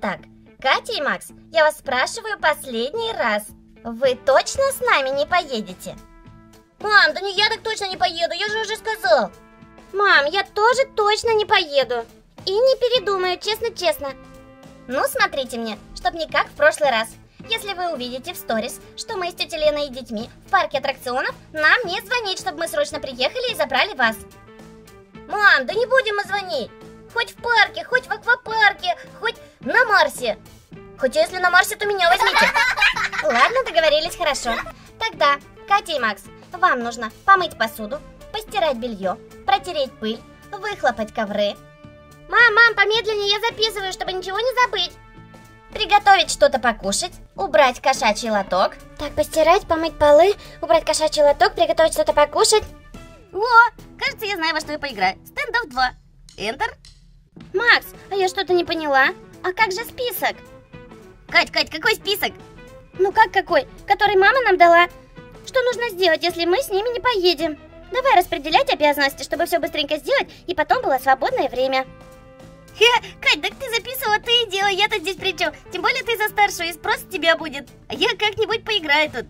Итак, Катя и Макс, я вас спрашиваю последний раз. Вы точно с нами не поедете? Мам, да не, я так точно не поеду, я же уже сказал. Мам, я тоже точно не поеду. И не передумаю, честно-честно. Ну, смотрите мне, чтоб не как в прошлый раз. Если вы увидите в сторис, что мы с тетей Леной и детьми в парке аттракционов, нам не звонить, чтобы мы срочно приехали и забрали вас. Мам, да не будем мы звонить. Хоть в парке, хоть в аквапарке, хоть на Марсе. Хотя если на Марсе, то меня возьмите. Ладно, договорились, хорошо. Тогда, Катя и Макс, вам нужно помыть посуду, постирать белье, протереть пыль, выхлопать ковры. Мам, помедленнее, я записываю, чтобы ничего не забыть. Приготовить что-то покушать, убрать кошачий лоток. Так, постирать, помыть полы, убрать кошачий лоток, приготовить что-то покушать. О, кажется, я знаю, во что я поиграю. Standoff 2. Enter. Макс, а я что-то не поняла. А как же список? Кать, какой список? Ну как какой? Который мама нам дала. Что нужно сделать, если мы с ними не поедем? Давай распределять обязанности, чтобы все быстренько сделать, и потом было свободное время. Кать, так ты записывала, ты и делай, я-то здесь при чем? Тем более ты за старшую, и спрос с тебя будет. А я как-нибудь поиграю тут.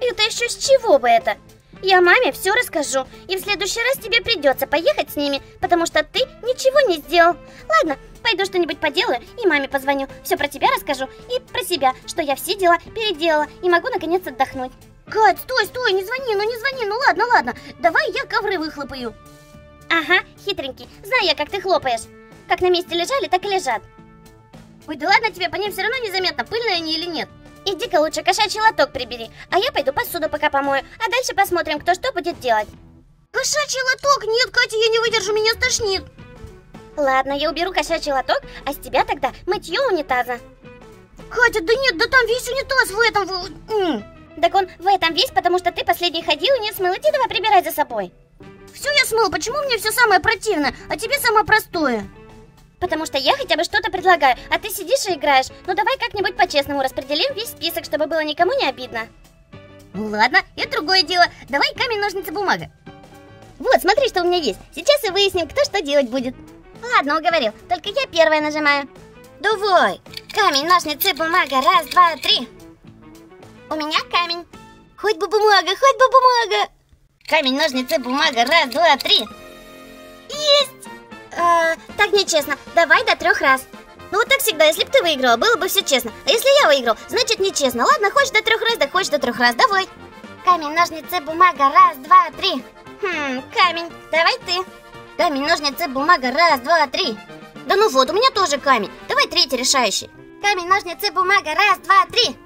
Это еще с чего бы это? Я маме все расскажу, и в следующий раз тебе придется поехать с ними, потому что ты ничего не сделал. Ладно, пойду что-нибудь поделаю, и маме позвоню, все про тебя расскажу, и про себя, что я все дела переделала, и могу наконец отдохнуть. Кать, стой, не звони, ну ладно, давай я ковры выхлопаю. Ага, хитренький, знаю я, как ты хлопаешь. Как на месте лежали, так и лежат. Ой, да ладно тебе, по ним все равно незаметно, пыльные они или нет. Иди-ка лучше кошачий лоток прибери, а я пойду посуду пока помою, а дальше посмотрим, кто что будет делать. Кошачий лоток? Нет, Катя, я не выдержу, меня стошнит. Ладно, я уберу кошачий лоток, а с тебя тогда мытье унитаза. Катя, да нет, да там весь унитаз в этом... Так он в этом весь, потому что ты последний ходил и не смыл, иди давай прибирай за собой. Все я смыл, почему мне все самое противное, а тебе самое простое? Потому что я хотя бы что-то предлагаю, а ты сидишь и играешь. Ну давай как-нибудь по-честному распределим весь список, чтобы было никому не обидно. Ну ладно, это другое дело. Давай камень, ножницы, бумага. Вот, смотри, что у меня есть. Сейчас и выясним, кто что делать будет. Ладно, уговорил. Только я первая нажимаю. Давай. Камень, ножницы, бумага. Раз, два, три. У меня камень. Хоть бы бумага, хоть бы бумага. Камень, ножницы, бумага. Раз, два, три. Есть. Так нечестно, давай до 3 раз. Ну вот так всегда, если бы ты выиграла, было бы все честно. А если я выиграл, значит нечестно. Ладно, хочешь до 3 раз, да хочешь до 3 раз, давай. Камень, ножницы, бумага, раз, два, три. Камень, давай ты. Камень, ножницы, бумага, раз, два, три. Да ну вот, у меня тоже камень, давай третий решающий. Камень, ножницы, бумага, раз, два, три.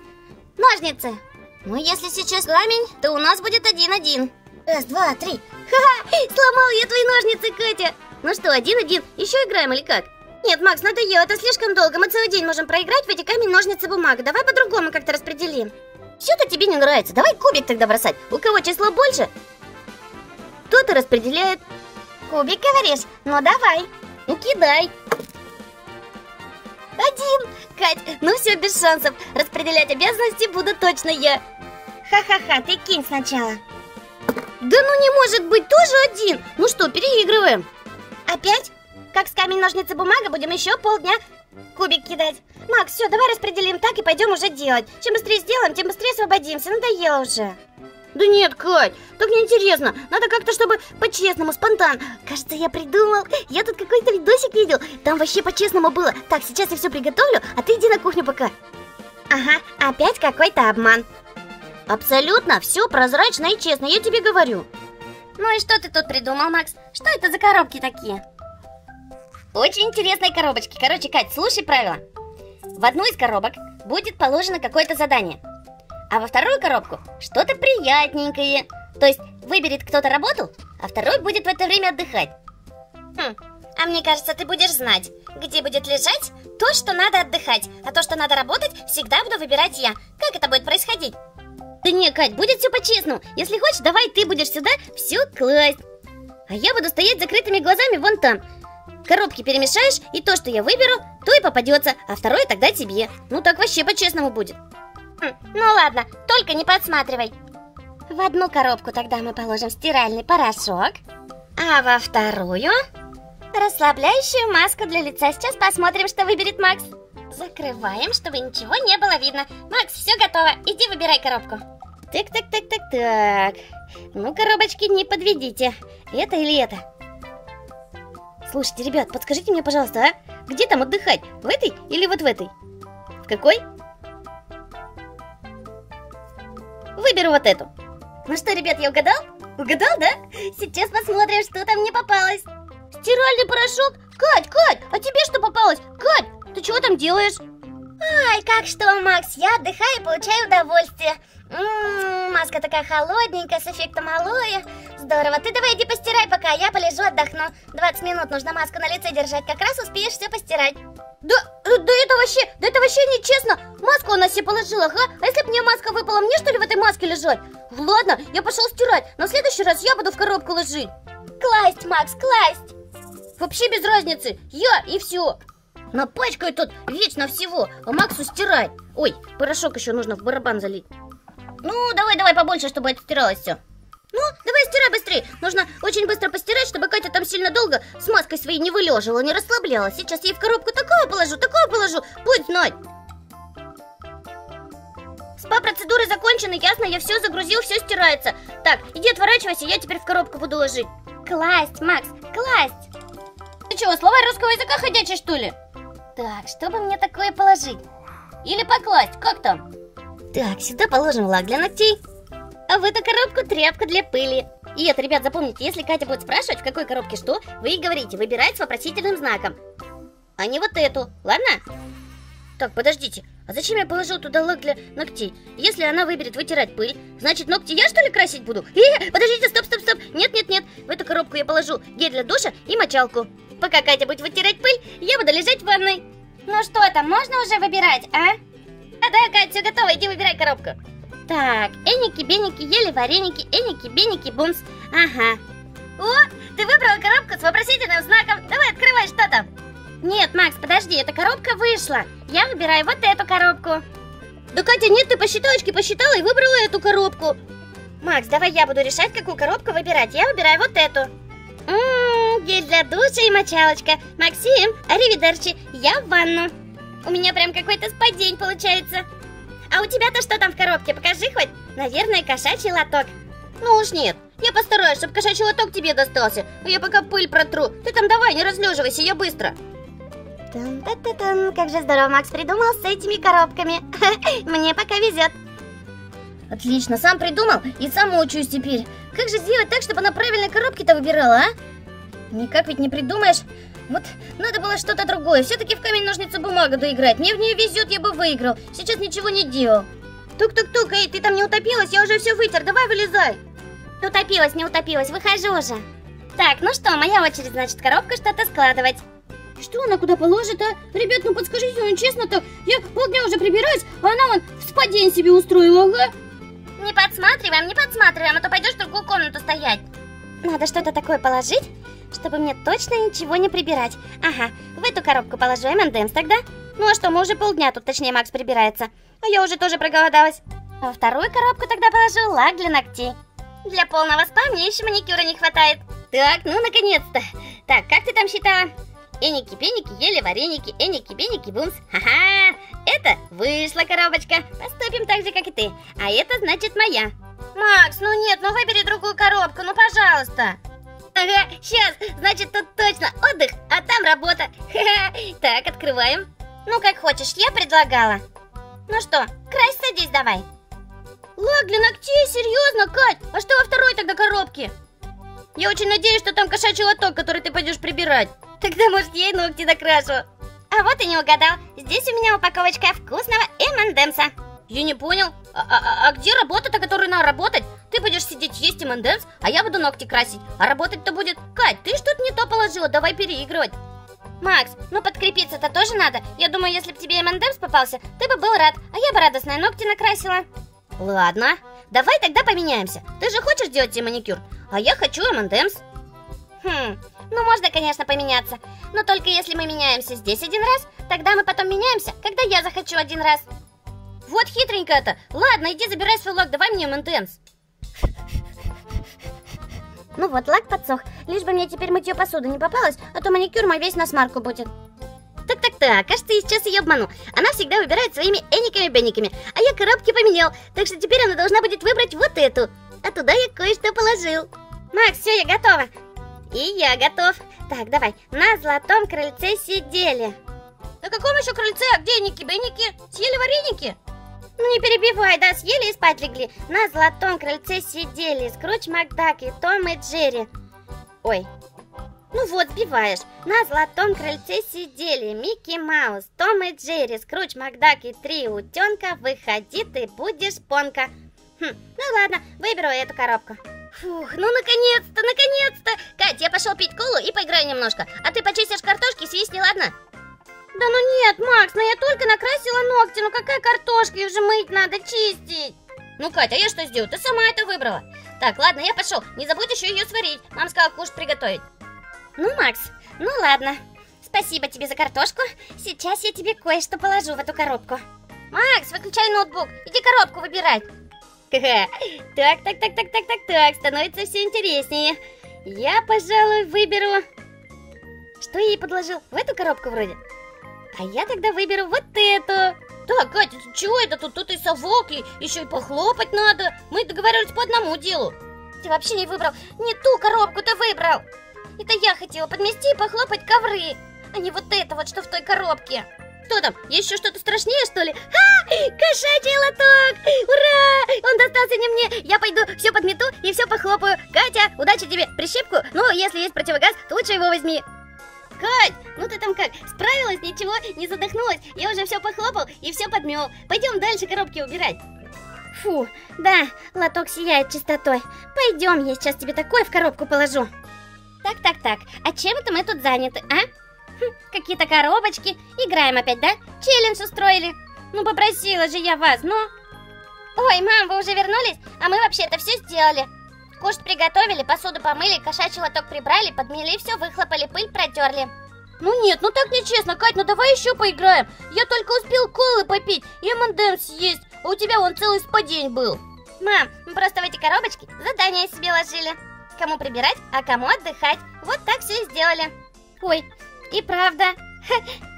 Ножницы. Ну если сейчас камень, то у нас будет 1-1. Раз, два, три. Ха-ха, сломал я твои ножницы, Катя. Ну что, 1-1, еще играем или как? Нет, Макс, надоело, это слишком долго, мы целый день можем проиграть в эти камень, ножницы, бумага. Давай по-другому как-то распределим. Все-то тебе не нравится, давай кубик тогда бросать. У кого число больше, кто-то распределяет. Кубик, говоришь? Ну давай, ну кидай. 1. Кать, ну все, без шансов, распределять обязанности буду точно я. Ха-ха-ха, ты кинь сначала. Да ну не может быть, тоже 1. Ну что, переигрываем. Опять? Как с камень, ножницы, бумага, будем еще полдня кубик кидать. Макс, все, давай распределим так и пойдем уже делать. Чем быстрее сделаем, тем быстрее освободимся, надоело уже. Да нет, Кать, так неинтересно. Надо как-то, чтобы по-честному, спонтанно. Кажется, я придумал. Я тут какой-то видосик видел. Там вообще по-честному было. Так, сейчас я все приготовлю, а ты иди на кухню пока. Ага, опять какой-то обман. Абсолютно все прозрачно и честно, я тебе говорю. Ну и что ты тут придумал, Макс? Что это за коробки такие? Очень интересные коробочки. Короче, Кать, слушай правила. В одну из коробок будет положено какое-то задание, а во вторую коробку что-то приятненькое. То есть выберет кто-то работу, а второй будет в это время отдыхать. А мне кажется, ты будешь знать, где будет лежать то, что надо отдыхать, а то, что надо работать, всегда буду выбирать я. Как это будет происходить? Да не, Кать, будет все по-честному. Если хочешь, давай ты будешь сюда все класть. А я буду стоять с закрытыми глазами вон там. Коробки перемешаешь, и то, что я выберу, то и попадется, а второе тогда тебе. Ну так вообще по-честному будет. Ну ладно, только не подсматривай. В одну коробку тогда мы положим стиральный порошок, а во вторую расслабляющую маску для лица. Сейчас посмотрим, что выберет Макс. Закрываем, чтобы ничего не было видно. Макс, все готово. Иди выбирай коробку. Так. Ну, коробочки не подведите. Это или это? Слушайте, ребят, подскажите мне, пожалуйста, а? Где там отдыхать? В этой или вот в этой? В какой? Выберу вот эту. Ну что, ребят, я угадал? Угадал, да? Сейчас посмотрим, что там мне попалось. Стиральный порошок? Кать, а тебе что попалось? Кать, ты чего там делаешь? Ай, как что, Макс, я отдыхаю и получаю удовольствие. Маска такая холодненькая, с эффектом алоэ. Здорово, ты давай иди постирай пока, я полежу отдохну. 20 минут нужно маску на лице держать, как раз успеешь все постирать. Да это вообще нечестно. Маску она себе положила, ха? А если бы мне маска выпала, мне что ли в этой маске лежать? Ладно, я пошел стирать, но в следующий раз я буду в коробку ложить. Класть, Макс, класть. Вообще без разницы, я и все. Напачкаю тут вечно всего, а Максу стирать. Ой, порошок еще нужно в барабан залить. Ну, давай побольше, чтобы это стиралось все. Ну, давай стирай быстрее. Нужно очень быстро постирать, чтобы Катя там сильно долго с маской своей не вылежила, не расслаблялась. Сейчас я ей в коробку такого положу, будь знать. СПА-процедуры закончены, ясно, я все загрузил, все стирается. Так, иди отворачивайся, я теперь в коробку буду ложить. Класть, Макс, класть. Ты чего, словарь русского языка ходячий, что ли? Так, что бы мне такое положить? Или покласть, как там? Так, сюда положим лак для ногтей. А в эту коробку тряпка для пыли. И это, ребят, запомните, если Катя будет спрашивать, в какой коробке что, вы ей говорите, выбирать с вопросительным знаком. А не вот эту, ладно? Так, подождите, а зачем я положил туда лак для ногтей? Если она выберет вытирать пыль, значит ногти я что ли красить буду? Подождите, стоп, нет. В эту коробку я положу гель для душа и мочалку. Пока Катя будет вытирать пыль, я буду лежать в ванной. Ну что там, можно уже выбирать, а? Да, Катя, все готово, иди выбирай коробку. Так, эники-беники, ели вареники, эники-беники, бумс. Ага. О, ты выбрала коробку с вопросительным знаком. Давай, открывай, что там. Нет, Макс, подожди, эта коробка вышла. Я выбираю вот эту коробку. Да, Катя, нет, ты по считалочке посчитала и выбрала эту коробку. Макс, давай я буду решать, какую коробку выбирать. Я выбираю вот эту. Гель для душа и мочалочка. Максим, аривидерчи, я в ванну. У меня прям какой-то спа-день получается. А у тебя-то что там в коробке? Покажи хоть. Наверное, кошачий лоток. Ну уж нет. Я постараюсь, чтобы кошачий лоток тебе достался. А я пока пыль протру. Ты там давай, не разлеживайся, я быстро. Как же здорово Макс придумал с этими коробками. Мне пока везет. Отлично, сам придумал и сам учусь теперь. Как же сделать так, чтобы она правильно коробки-то выбирала, а? Никак ведь не придумаешь. Вот, надо было что-то другое. Все-таки в камень-ножницы-бумага доиграть. Мне в нее везет, я бы выиграл. Сейчас ничего не делал. Тук-тук-тук, эй, ты там не утопилась? Я уже все вытер, давай вылезай. Утопилась, не утопилась, выхожу уже. Так, ну что, моя очередь, значит, коробку что-то складывать. Что она куда положит, а? Ребят, ну подскажите, ну честно так, я полдня уже прибираюсь, а она вон в спа-день себе устроила, ага. Не подсматриваем, а то пойдешь в другую комнату стоять. Надо что-то такое положить, чтобы мне точно ничего не прибирать. Ага, в эту коробку положу M&M's тогда. Ну а что, мы уже полдня тут, точнее Макс прибирается. А я уже тоже проголодалась. Во вторую коробку тогда положу лак для ногтей. Для полного спа мне еще маникюра не хватает. Так, ну наконец-то. Так, как ты там считала? Эники-пеники, ели вареники, эники-пеники, бумс. Ха-ха, это вышла коробочка. Поступим так же, как и ты. А это значит моя. Макс, ну нет, ну выбери другую коробку, ну пожалуйста. Ага, сейчас, значит тут точно отдых, а там работа. Так, открываем. Ну как хочешь, я предлагала. Ну что, крась, садись давай. Лак для ногтей, серьезно, Кать? А что во второй тогда коробке? Я очень надеюсь, что там кошачий лоток, который ты пойдешь прибирать. Тогда может я и ногти накрашу. А вот и не угадал, здесь у меня упаковочка вкусного M&M's. Я не понял, а где работа-то, которую надо работать? Ты будешь сидеть есть M&M's, а я буду ногти красить. А работать-то будет... Кать, ты что-то не то положила, давай переигрывать. Макс, ну подкрепиться-то тоже надо. Я думаю, если бы тебе M&M's попался, ты бы был рад, а я бы радостные ногти накрасила. Ладно, давай тогда поменяемся. Ты же хочешь делать тебе маникюр, а я хочу M&M's. Ну можно, конечно, поменяться. Но только если мы меняемся здесь один раз, тогда мы потом меняемся, когда я захочу один раз. Вот хитренько это. Ладно, иди забирай свой лак, давай мне M&M's. Ну вот, лак подсох. Лишь бы мне теперь мытье посуды не попалось, а то маникюр мой весь на смарку будет. Так-так-так. Так, кажется, я сейчас ее обману. Она всегда выбирает своими эниками-бениками. А я коробки поменял. Так что теперь она должна будет выбрать вот эту. А туда я кое-что положил. Макс, все, я готова. И я готов. Так, давай. На золотом крыльце сидели. На каком еще крыльце? А где эники-беники? Съели вареники? Ну не перебивай, да, съели и спать легли. На золотом крыльце сидели Скруч Макдак и Том и Джерри. Ой, ну вот, сбиваешь. На золотом крыльце сидели Микки Маус, Том и Джерри, Скруч Макдак и три утенка. Выходи, ты будешь понка. Хм, ну ладно, выберу эту коробку. Фух, ну наконец-то, наконец-то. Катя, я пошел пить колу и поиграю немножко. А ты почистишь картошки, свистни, ладно? Да ну нет, Макс, ну я только накрасила ногти, ну какая картошка, ее же мыть надо, чистить. Ну, Катя, а я что сделаю? Ты сама это выбрала. Так, ладно, я пошел. Не забудь еще ее сварить. Мама сказала кушать приготовить. Ну, Макс, ну ладно. Спасибо тебе за картошку. Сейчас я тебе кое-что положу в эту коробку. Макс, выключай ноутбук. Иди коробку выбирать. Так, так, так, так, так, так, так. Становится все интереснее. Я, пожалуй, выберу... Что я ей подложил? В эту коробку вроде? А я тогда выберу вот эту. Так, Катя, чего это тут? Тут и совок, и еще и похлопать надо. Мы договаривались по одному делу. Ты вообще не выбрал. Не ту коробку ты выбрал. Это я хотела подмести и похлопать ковры. А не вот это вот, что в той коробке. Кто там? Еще что-то страшнее, что ли? А, кошачий лоток! Ура! Он достался не мне. Я пойду все подмету и все похлопаю. Катя, удачи тебе. Прищепку. Ну, если есть противогаз, то лучше его возьми. Кать, ну ты там как, справилась, ничего, не задохнулась, я уже все похлопал и все подмел. Пойдем дальше коробки убирать. Фу, да, лоток сияет чистотой. Пойдем, я сейчас тебе такое в коробку положу. Так, так, так, а чем это мы тут заняты, а? Хм, какие-то коробочки, играем опять, да? Челлендж устроили. Ну попросила же я вас, но... Ой, мам, вы уже вернулись? А мы вообще-то все сделали. Кушать приготовили, посуду помыли, кошачий лоток прибрали, подмели все, выхлопали, пыль протерли. Ну нет, ну так нечестно, Кать, ну давай еще поиграем. Я только успел колы попить и M&M's съесть, а у тебя вон целый спадень был. Мам, мы просто в эти коробочки задания себе ложили. Кому прибирать, а кому отдыхать. Вот так все и сделали. Ой, и правда,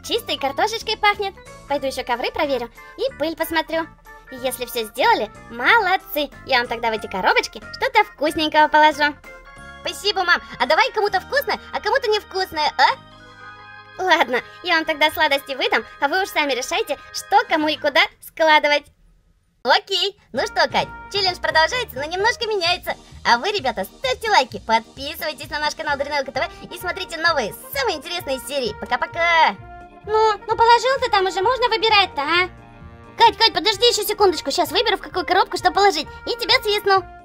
чистой картошечкой пахнет. Пойду еще ковры проверю и пыль посмотрю. Если все сделали, молодцы. Я вам тогда в эти коробочки что-то вкусненького положу. Спасибо, мам. А давай кому-то вкусное, а кому-то невкусное, а? Ладно, я вам тогда сладости выдам, а вы уж сами решайте, что, кому и куда складывать. Окей. Ну что, Кать, челлендж продолжается, но немножко меняется. А вы, ребята, ставьте лайки, подписывайтесь на наш канал Даринелка ТВ и смотрите новые, самые интересные серии. Пока-пока. Ну положил ты там уже, можно выбирать-то, а? Кать, подожди еще секундочку, сейчас выберу, в какую коробку что положить, и тебя свистну.